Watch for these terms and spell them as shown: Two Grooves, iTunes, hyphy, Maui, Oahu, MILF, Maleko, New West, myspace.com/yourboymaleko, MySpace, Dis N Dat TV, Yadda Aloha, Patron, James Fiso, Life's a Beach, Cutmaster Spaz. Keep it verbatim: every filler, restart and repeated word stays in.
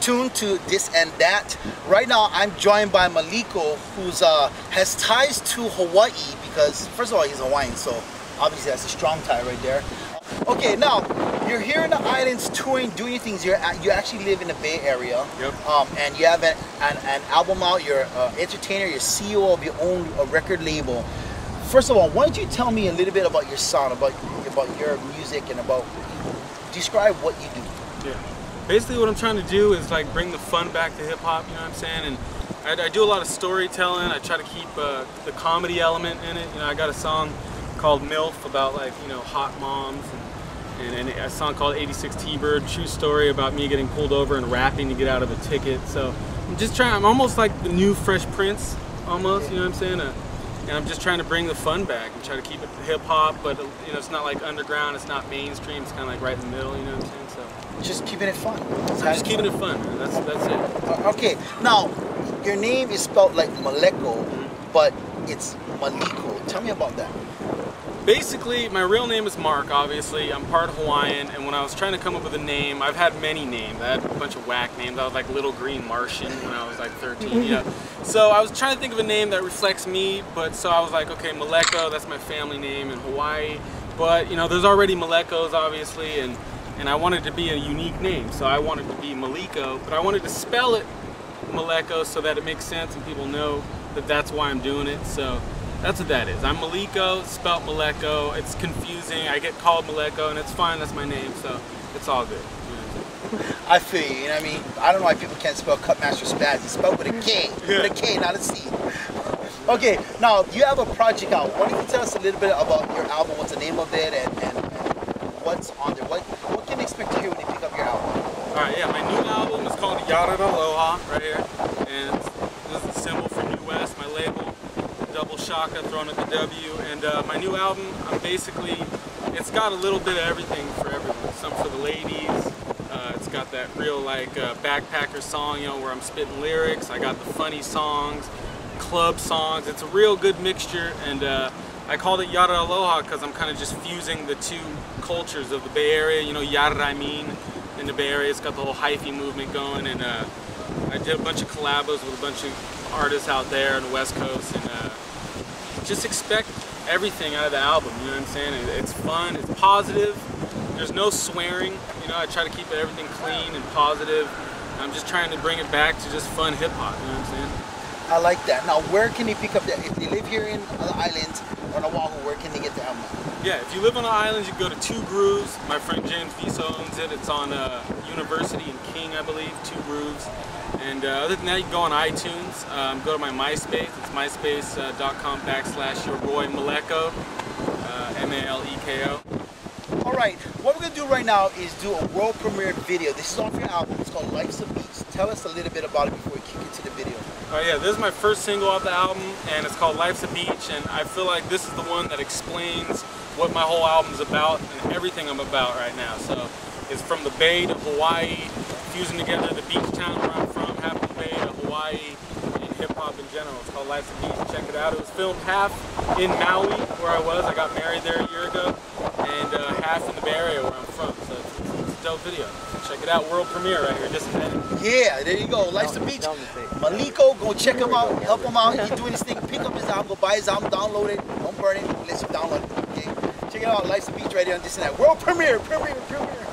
Tuned to Dis N Dat. Right now I'm joined by Maleko, who's uh, has ties to Hawaii because first of all he's Hawaiian, so obviously that's a strong tie right there. Okay, now you're here in the islands touring, doing things. You're at, you actually live in the Bay Area. Yep. Um, and you have an, an, an album out. You're an entertainer. You're C E O of your own a record label. First of all, why don't you tell me a little bit about your sound, about about your music, and about describe what you do. Yeah. Basically what I'm trying to do is like bring the fun back to hip-hop, you know what I'm saying? And I, I do a lot of storytelling. I try to keep uh, the comedy element in it. You know, I got a song called MILF about like, you know, hot moms, and, and, and a song called eighty-six T-Bird, true story about me getting pulled over and rapping to get out of a ticket. So I'm just trying, I'm almost like the new Fresh Prince almost, you know what I'm saying? Uh, and I'm just trying to bring the fun back and try to keep it hip-hop, but you know, it's not like underground, it's not mainstream, it's kind of like right in the middle, you know what I'm saying? Just keeping it fun. So just keeping it fun, man. That's, that's it. Okay, now, your name is spelled like Maleko, mm-hmm. but it's Maleko. Tell me about that. Basically, my real name is Mark, obviously. I'm part Hawaiian, and when I was trying to come up with a name, I've had many names. I had a bunch of whack names. I was like Little Green Martian when I was like thirteen, you know. So I was trying to think of a name that reflects me, but so I was like, okay, Maleko, that's my family name in Hawaii. But, you know, there's already Malekos, obviously, and And I wanted to be a unique name, so I wanted to be Maleko, but I wanted to spell it Maleko so that it makes sense and people know that that's why I'm doing it. So that's what that is. I'm Maleko, spelt Maleko. It's confusing. I get called Maleko, and it's fine. That's my name, so it's all good. You know, I feel you. You know what I mean? I don't know why people can't spell Cutmaster Spaz. It's spelled with a K, yeah. With a K, not a C. Okay, now you have a project out. Why don't you tell us a little bit about your album? What's the name of it, and, and what's on there? What expect to hear when you pick up your album? Alright, yeah, my new album is called Yadda Aloha, right here. And this is a symbol from New West, my label, double shaka thrown at the W. And uh, my new album, I'm basically, it's got a little bit of everything for everyone. Some for the ladies, uh, it's got that real like uh, backpacker song, you know, where I'm spitting lyrics. I got the funny songs, club songs. It's a real good mixture, and uh, I called it Yadda Aloha because I'm kind of just fusing the two cultures of the Bay Area. You know, Yadda, I mean, in the Bay Area, it's got the whole hyphy movement going, and uh, I did a bunch of collabos with a bunch of artists out there on the West Coast, and uh, just expect everything out of the album, you know what I'm saying? It's fun, it's positive, there's no swearing, you know, I try to keep everything clean and positive. I'm just trying to bring it back to just fun hip-hop, you know what I'm saying? I like that. Now, where can you pick up that? If they live here in the islands, on Oahu, where can they get the album? Yeah, if you live on the islands, you can go to Two Grooves. My friend James Fiso owns it. It's on uh, University and King, I believe, Two Grooves. And uh, other than that, you can go on iTunes. Um, go to my MySpace. It's myspace dot com backslash your boy Maleko, uh, M A L E K O. All right, what we're going to do right now is do a world premiere video. This is off your album. It's called Life's a Beach. Tell us a little bit about it before we kick into the video. Oh yeah, this is my first single off the album, and it's called Life's a Beach, and I feel like this is the one that explains what my whole album's about and everything I'm about right now. So it's from the Bay to Hawaii, fusing together the beach town where I'm from, half the Bay to Hawaii, and hip-hop in general. It's called Life's a Beach. Check it out. It was filmed half in Maui, where I was. I got married there a year ago, and uh, half in the Bay Area where I'm from. So it's a dope video. Check it out, world premiere right here, just ahead. Yeah, there you go, Life's a Beach. Maleko, go check him out, help him out. He's doing his thing, pick up his album, go buy his album, download it, don't burn it unless you download it. Okay? Check it out, Life's a Beach right here on Dis N Dat. World premiere, premiere, premiere.